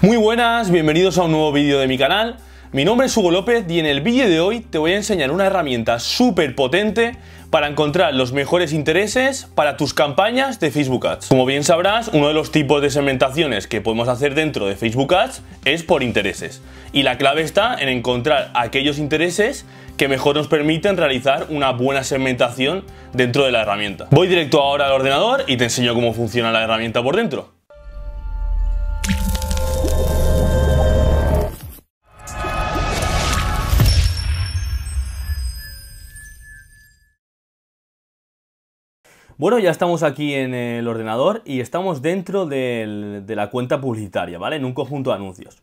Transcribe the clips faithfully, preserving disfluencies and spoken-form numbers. Muy buenas, bienvenidos a un nuevo vídeo de mi canal. Mi nombre es Hugo López y en el vídeo de hoy te voy a enseñar una herramienta súper potente para encontrar los mejores intereses para tus campañas de Facebook Ads. Como bien sabrás, uno de los tipos de segmentaciones que podemos hacer dentro de Facebook Ads es por intereses. Y la clave está en encontrar aquellos intereses que mejor nos permiten realizar una buena segmentación dentro de la herramienta. Voy directo ahora al ordenador y te enseño cómo funciona la herramienta por dentro. Bueno, ya estamos aquí en el ordenador y estamos dentro del, de la cuenta publicitaria, ¿vale? En un conjunto de anuncios.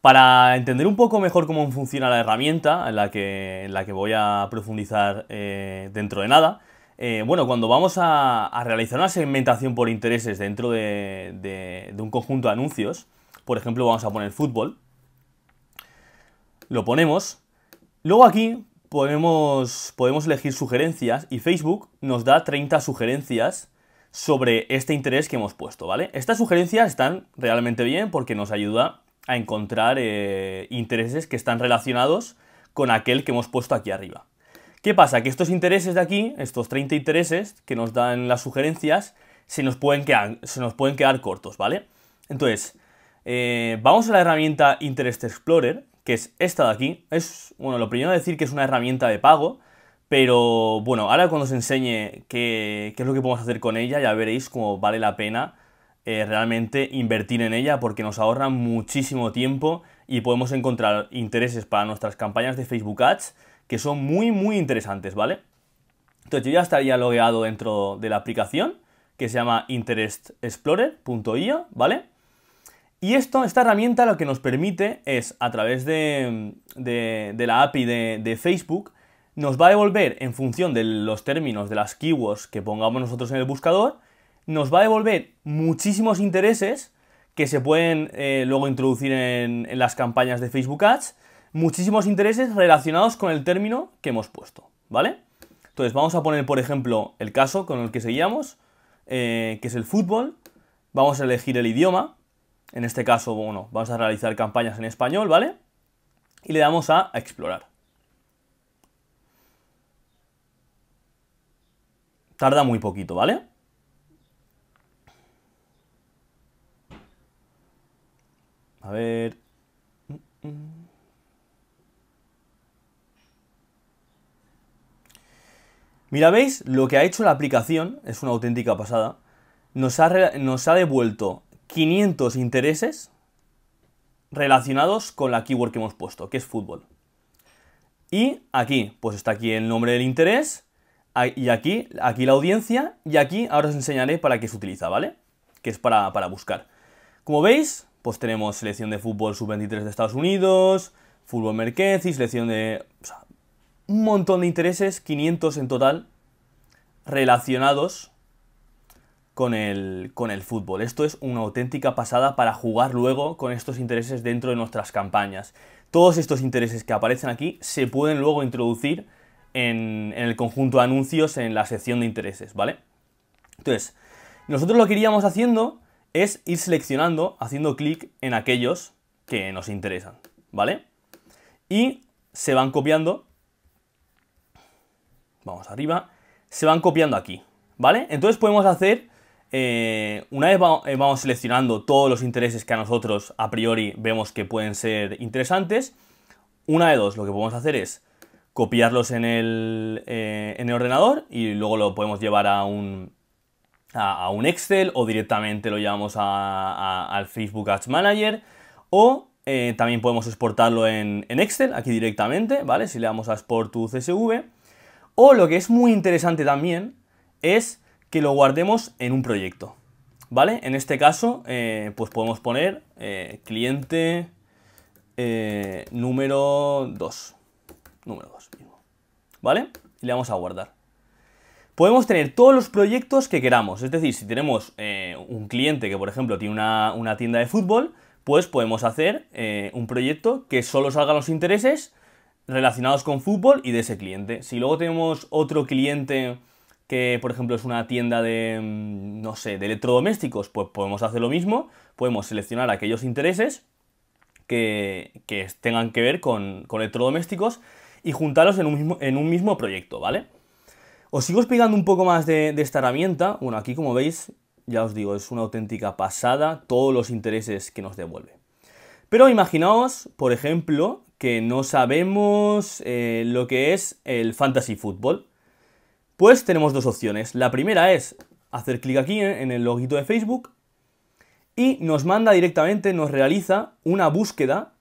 Para entender un poco mejor cómo funciona la herramienta, en la que, en la que voy a profundizar eh, dentro de nada, eh, bueno, cuando vamos a, a realizar una segmentación por intereses dentro de, de, de un conjunto de anuncios, por ejemplo, vamos a poner fútbol, lo ponemos, luego aquí Podemos, podemos elegir sugerencias y Facebook nos da treinta sugerencias sobre este interés que hemos puesto, ¿vale? Estas sugerencias están realmente bien porque nos ayuda a encontrar eh, intereses que están relacionados con aquel que hemos puesto aquí arriba. ¿Qué pasa? Que estos intereses de aquí, estos treinta intereses que nos dan las sugerencias, se nos pueden quedar, se nos pueden quedar cortos, ¿vale? Entonces, eh, vamos a la herramienta Interest Explorer, que es esta de aquí. Es, bueno, lo primero decir que es una herramienta de pago, pero bueno, ahora cuando os enseñe qué, qué es lo que podemos hacer con ella, ya veréis cómo vale la pena eh, realmente invertir en ella, porque nos ahorra muchísimo tiempo y podemos encontrar intereses para nuestras campañas de Facebook Ads que son muy, muy interesantes, ¿vale? Entonces yo ya estaría logueado dentro de la aplicación, que se llama Interest Explorer punto i o, ¿vale? Y esto, esta herramienta lo que nos permite es, a través de, de, de la A P I de, de Facebook, nos va a devolver, en función de los términos, de las keywords que pongamos nosotros en el buscador, nos va a devolver muchísimos intereses que se pueden eh, luego introducir en, en las campañas de Facebook Ads, muchísimos intereses relacionados con el término que hemos puesto, ¿vale? Entonces vamos a poner, por ejemplo, el caso con el que seguíamos, eh, que es el fútbol. Vamos a elegir el idioma. En este caso, bueno, vamos a realizar campañas en español, ¿vale? Y le damos a explorar. Tarda muy poquito, ¿vale? A ver... Mira, ¿veis? Lo que ha hecho la aplicación es una auténtica pasada. Nos ha, nos ha devuelto quinientos intereses relacionados con la keyword que hemos puesto, que es fútbol. Y aquí, pues está aquí el nombre del interés, y aquí, aquí la audiencia, y aquí ahora os enseñaré para qué se utiliza, ¿vale? Que es para, para buscar. Como veis, pues tenemos selección de fútbol sub veintitrés de Estados Unidos, fútbol merquezzi, selección de... O sea, un montón de intereses, quinientos en total, relacionados Con el, con el fútbol. Esto es una auténtica pasada para jugar luego con estos intereses dentro de nuestras campañas. Todos estos intereses que aparecen aquí se pueden luego introducir en, en el conjunto de anuncios, en la sección de intereses, ¿vale? Entonces, nosotros lo que iríamos haciendo es ir seleccionando, haciendo clic en aquellos que nos interesan, ¿vale? Y se van copiando, vamos arriba, se van copiando aquí, ¿vale? Entonces podemos hacer... Eh, una vez va, eh, vamos seleccionando todos los intereses que a nosotros a priori vemos que pueden ser interesantes, una de dos, lo que podemos hacer es copiarlos en el, eh, en el ordenador y luego lo podemos llevar a un, a, a un Excel, o directamente lo llevamos a, a, al Facebook Ads Manager, o eh, también podemos exportarlo en, en Excel, aquí directamente, ¿vale? Si le damos a Export to C S V, o lo que es muy interesante también es que lo guardemos en un proyecto, ¿vale? En este caso, eh, pues podemos poner eh, cliente eh, número dos, número dos, ¿vale? Y le vamos a guardar. Podemos tener todos los proyectos que queramos, es decir, si tenemos eh, un cliente que, por ejemplo, tiene una, una tienda de fútbol, pues podemos hacer eh, un proyecto que solo salgan los intereses relacionados con fútbol y de ese cliente. Si luego tenemos otro cliente que por ejemplo es una tienda de, no sé, de electrodomésticos, pues podemos hacer lo mismo, podemos seleccionar aquellos intereses que, que tengan que ver con, con electrodomésticos y juntarlos en un mismo, en un mismo proyecto, ¿vale? Os sigo explicando un poco más de, de esta herramienta. Bueno, aquí como veis, ya os digo, es una auténtica pasada todos los intereses que nos devuelve. Pero imaginaos, por ejemplo, que no sabemos eh, lo que es el fantasy football. Pues tenemos dos opciones. La primera es hacer clic aquí en el loguito de Facebook y nos manda directamente, nos realiza una búsqueda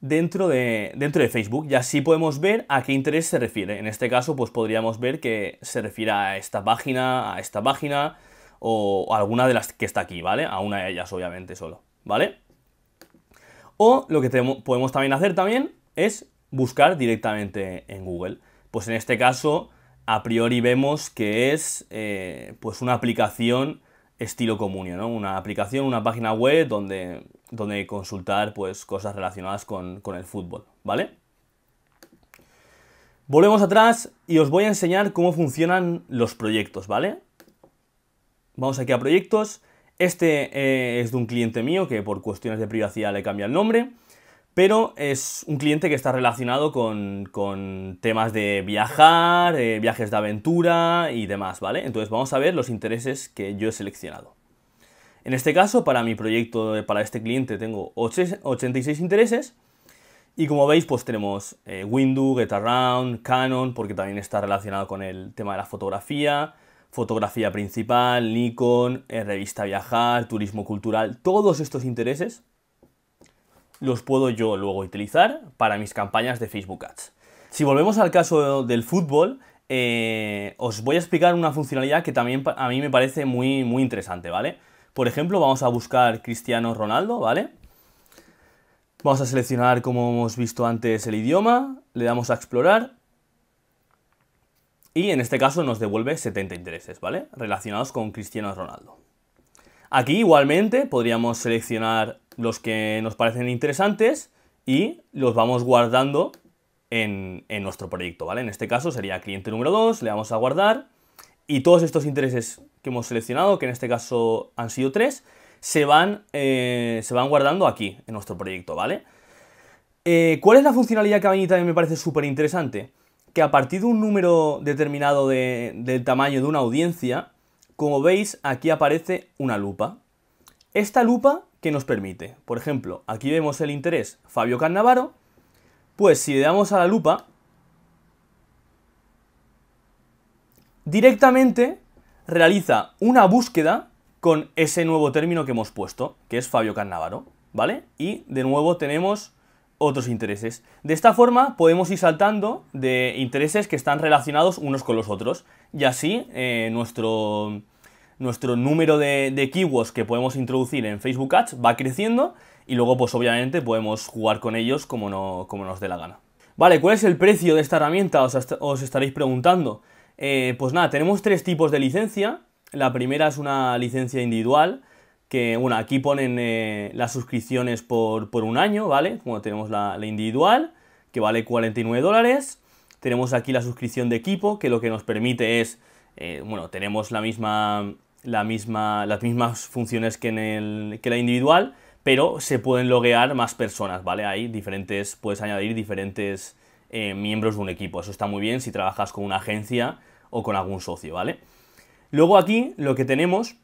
dentro de, dentro de Facebook, y así podemos ver a qué interés se refiere. En este caso, pues podríamos ver que se refiere a esta página, a esta página o a alguna de las que está aquí, ¿vale? A una de ellas, obviamente, solo, ¿vale? O lo que tenemos, podemos también hacer también es buscar directamente en Google. Pues en este caso, a priori vemos que es eh, pues una aplicación estilo Comunio, ¿no? Una aplicación, una página web donde, donde consultar pues cosas relacionadas con, con el fútbol, ¿vale? Volvemos atrás y os voy a enseñar cómo funcionan los proyectos, ¿vale? Vamos aquí a proyectos. Este eh, es de un cliente mío que por cuestiones de privacidad le cambia el nombre, pero es un cliente que está relacionado con, con temas de viajar, eh, viajes de aventura y demás, ¿vale? Entonces vamos a ver los intereses que yo he seleccionado. En este caso, para mi proyecto, para este cliente, tengo ochenta y seis intereses y como veis, pues tenemos eh, Windu, Get Around, Canon, porque también está relacionado con el tema de la fotografía, fotografía principal, Nikon, eh, revista viajar, turismo cultural, todos estos intereses los puedo yo luego utilizar para mis campañas de Facebook Ads. Si volvemos al caso del fútbol, eh, os voy a explicar una funcionalidad que también a mí me parece muy, muy interesante, ¿vale? Por ejemplo, vamos a buscar Cristiano Ronaldo, ¿vale? Vamos a seleccionar, como hemos visto antes, el idioma, le damos a explorar y en este caso nos devuelve setenta intereses, ¿vale? Relacionados con Cristiano Ronaldo. Aquí igualmente podríamos seleccionar los que nos parecen interesantes y los vamos guardando en, en nuestro proyecto, ¿vale? En este caso sería cliente número dos, le vamos a guardar y todos estos intereses que hemos seleccionado, que en este caso han sido tres, se van, eh, se van guardando aquí en nuestro proyecto, ¿vale? Eh, ¿Cuál es la funcionalidad que a mí también me parece súper interesante? Que a partir de un número determinado de, del tamaño de una audiencia, como veis, aquí aparece una lupa. Esta lupa que nos permite, por ejemplo, aquí vemos el interés Fabio Cannavaro, pues si le damos a la lupa, directamente realiza una búsqueda con ese nuevo término que hemos puesto, que es Fabio Cannavaro, ¿vale? Y de nuevo tenemos otros intereses. De esta forma podemos ir saltando de intereses que están relacionados unos con los otros y así eh, nuestro... Nuestro número de, de keywords que podemos introducir en Facebook Ads va creciendo y luego pues obviamente podemos jugar con ellos como, no, como nos dé la gana. Vale, ¿cuál es el precio de esta herramienta? Os, os estaréis preguntando. Eh, pues nada, tenemos tres tipos de licencia. La primera es una licencia individual, que bueno, aquí ponen eh, las suscripciones por, por un año, ¿vale? Como tenemos la, la individual, que vale cuarenta y nueve dólares. Tenemos aquí la suscripción de equipo, que lo que nos permite es, eh, bueno, tenemos la misma... La misma, las mismas funciones que en el, que la individual, pero se pueden loguear más personas, ¿vale? Hay diferentes, puedes añadir diferentes eh, miembros de un equipo. Eso está muy bien si trabajas con una agencia o con algún socio, ¿vale? Luego aquí lo que tenemos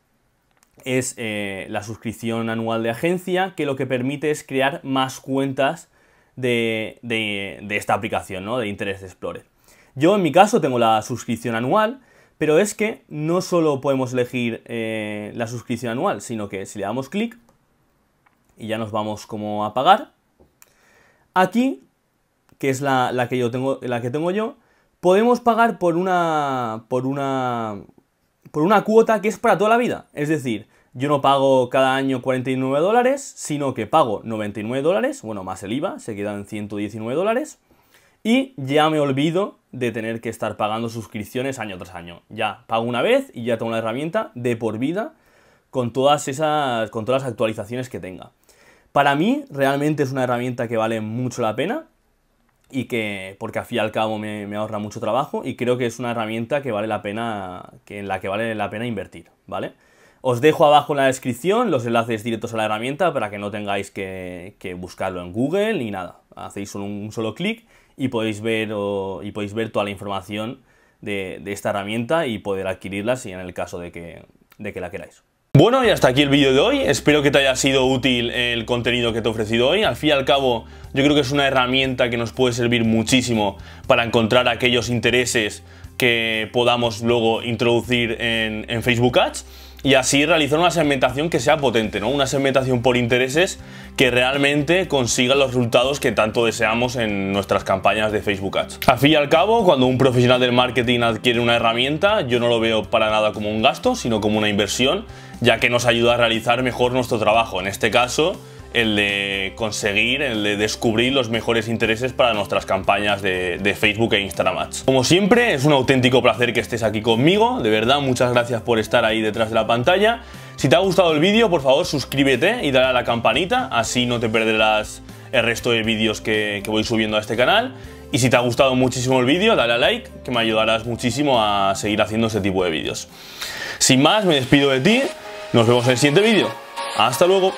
es eh, la suscripción anual de agencia, que lo que permite es crear más cuentas de, de, de esta aplicación, ¿no? De Interest Explorer. Yo en mi caso tengo la suscripción anual, pero es que no solo podemos elegir eh, la suscripción anual, sino que si le damos clic y ya nos vamos como a pagar, aquí, que es la, la, que, yo tengo, la que tengo yo, podemos pagar por una, por, una, por una cuota que es para toda la vida. Es decir, yo no pago cada año cuarenta y nueve dólares, sino que pago noventa y nueve dólares, bueno, más el I V A, se quedan ciento diecinueve dólares, y ya me olvido de tener que estar pagando suscripciones año tras año. Ya pago una vez y ya tengo la herramienta de por vida con todas esas, con todas las actualizaciones que tenga. Para mí realmente es una herramienta que vale mucho la pena y que, porque al fin y al cabo me, me ahorra mucho trabajo y creo que es una herramienta que vale la pena, que en la que vale la pena invertir, ¿vale? Os dejo abajo en la descripción los enlaces directos a la herramienta para que no tengáis que, que buscarlo en Google ni nada. Hacéis solo un, un solo clic y podéis ver o, y podéis ver toda la información de, de esta herramienta y poder adquirirla si en el caso de que, de que la queráis. Bueno, y hasta aquí el vídeo de hoy. Espero que te haya sido útil el contenido que te he ofrecido hoy. Al fin y al cabo, yo creo que es una herramienta que nos puede servir muchísimo para encontrar aquellos intereses que podamos luego introducir en, en Facebook Ads y así realizar una segmentación que sea potente, ¿no? Una segmentación por intereses que realmente consiga los resultados que tanto deseamos en nuestras campañas de Facebook Ads. Al fin y al cabo, cuando un profesional del marketing adquiere una herramienta, yo no lo veo para nada como un gasto, sino como una inversión, ya que nos ayuda a realizar mejor nuestro trabajo, en este caso el de conseguir, el de descubrir los mejores intereses para nuestras campañas de, de Facebook e Instagram Ads. Como siempre, es un auténtico placer que estés aquí conmigo, de verdad, muchas gracias por estar ahí detrás de la pantalla. Si te ha gustado el vídeo, por favor, suscríbete y dale a la campanita, así no te perderás el resto de vídeos que, que voy subiendo a este canal. Y si te ha gustado muchísimo el vídeo, dale a like, que me ayudarás muchísimo a seguir haciendo este tipo de vídeos. Sin más, me despido de ti. Nos vemos en el siguiente vídeo. ¡Hasta luego!